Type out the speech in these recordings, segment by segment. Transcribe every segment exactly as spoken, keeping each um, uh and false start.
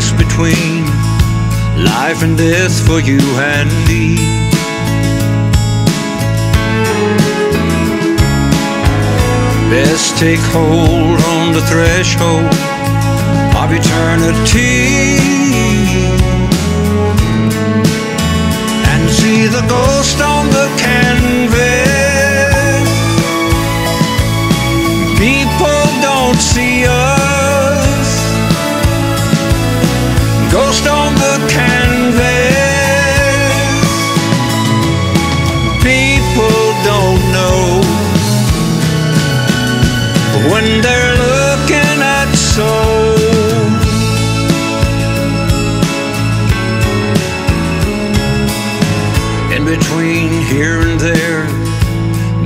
space between life and death for you and me. Best take hold on the threshold of eternity and see the ghost on the canvas. People don't see us. Ghost on the canvas. People don't know when they're looking at soul. In between here and there,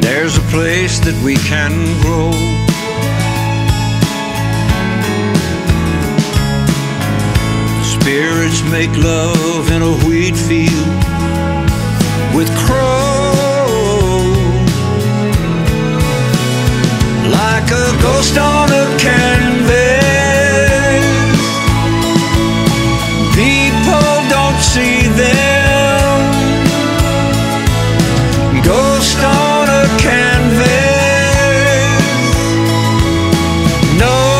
there's a place that we can grow. Spirits make love in a wheat field with crows, like a ghost on a canvas. People don't see them. Ghost on a canvas. No.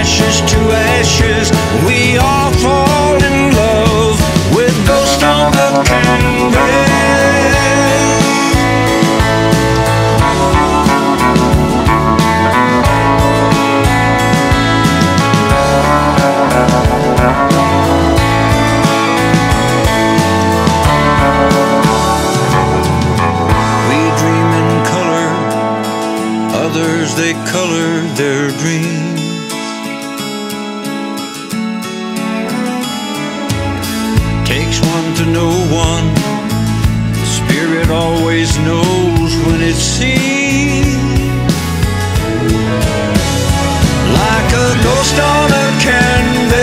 Ashes to ashes, we all fall in love with ghost on the canvas. We dream in color, others they color their dreams. Takes one to know one. The spirit always knows when it sees, like a ghost on a canvas.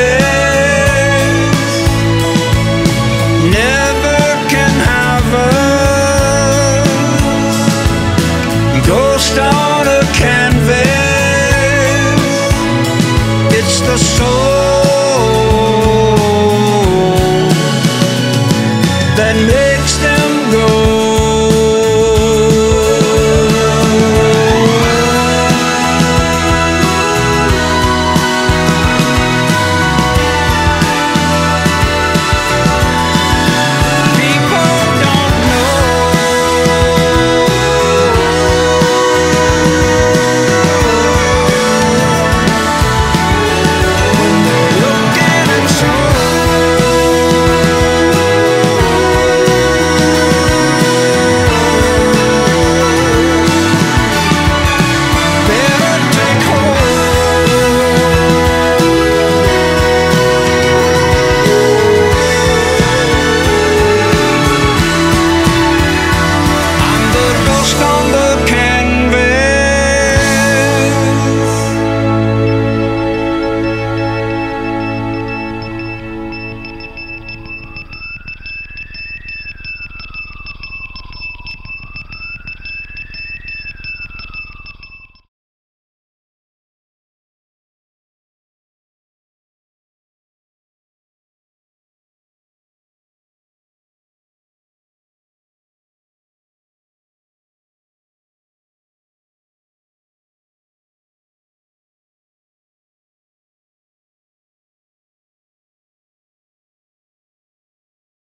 Never can have us. Ghost on a canvas. It's the soul that makes them